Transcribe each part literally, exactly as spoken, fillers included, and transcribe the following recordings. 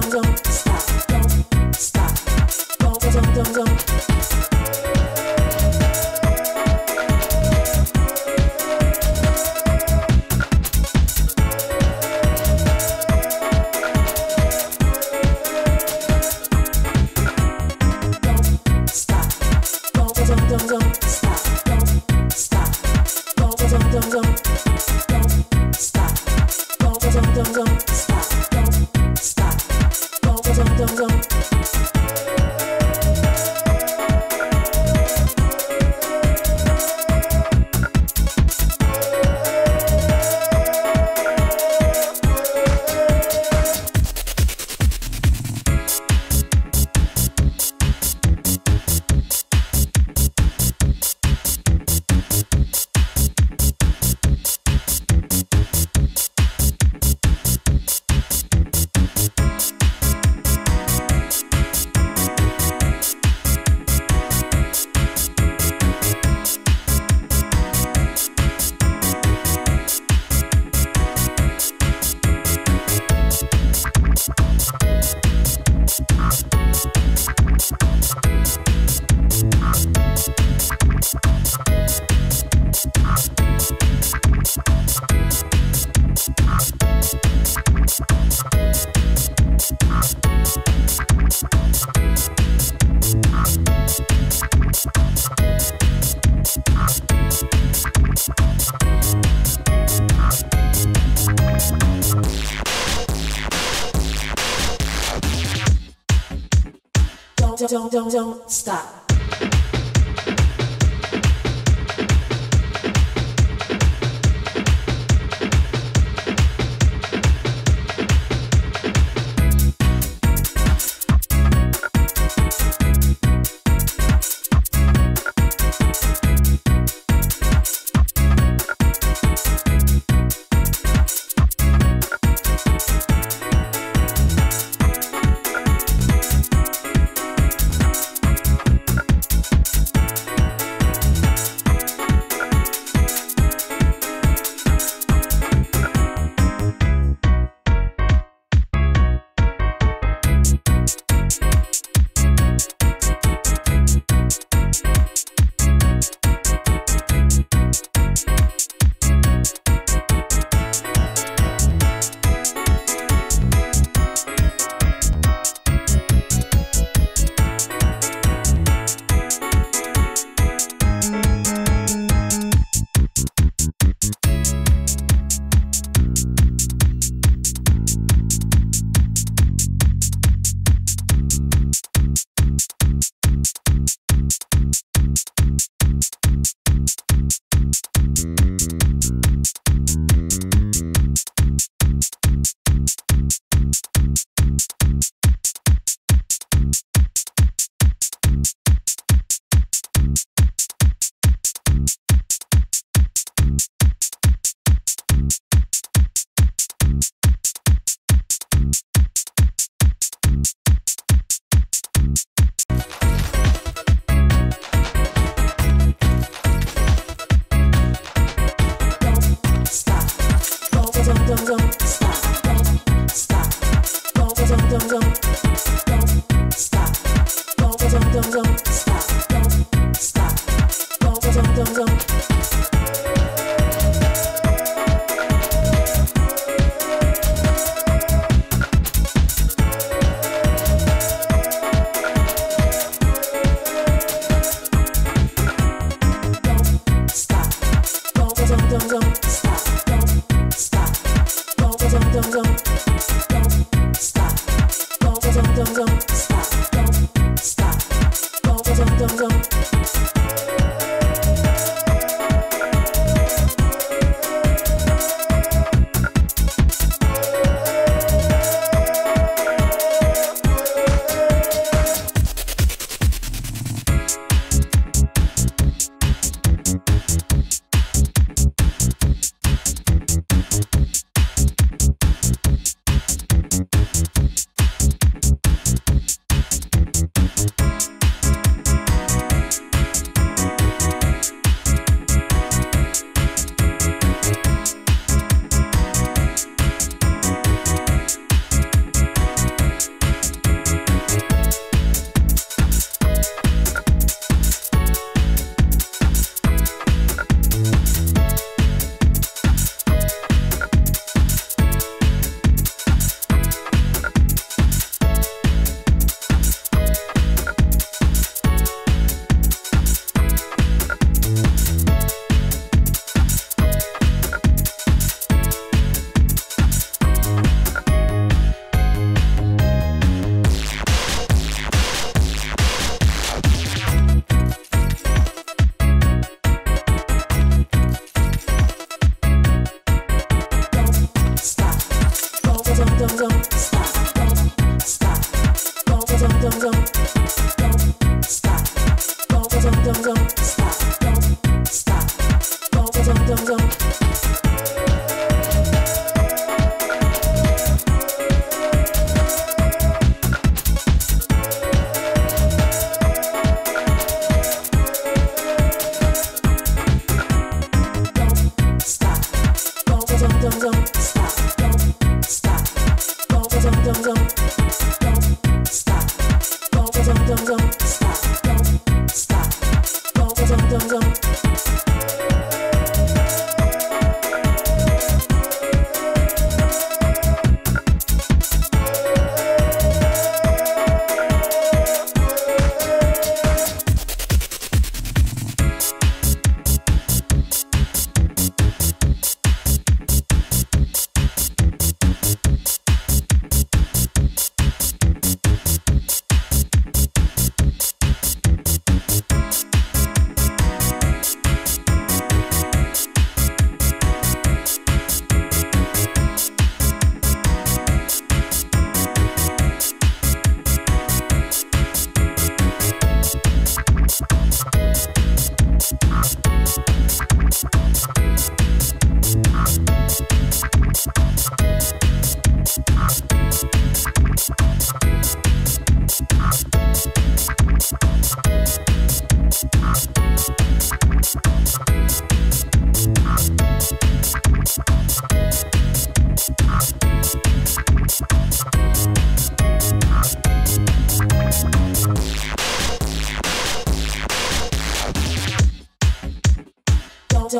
Don't, don't, don't stop. Don't, don't, don't, don't, don't stop. Don't,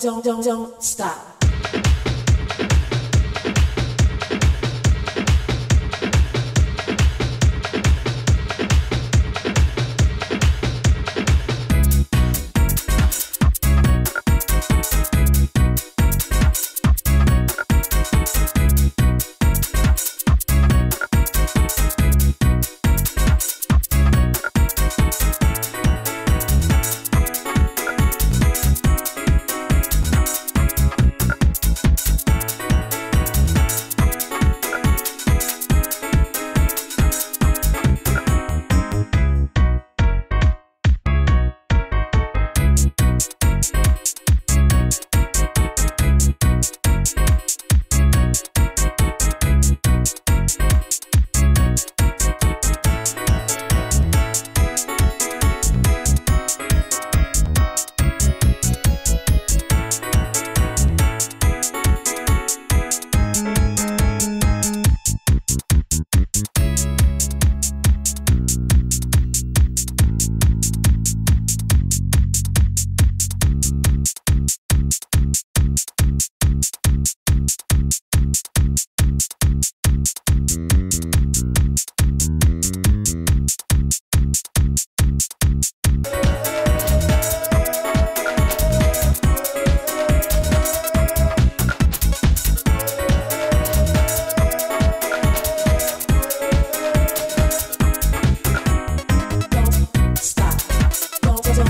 Don't, don't, don't, don't stop.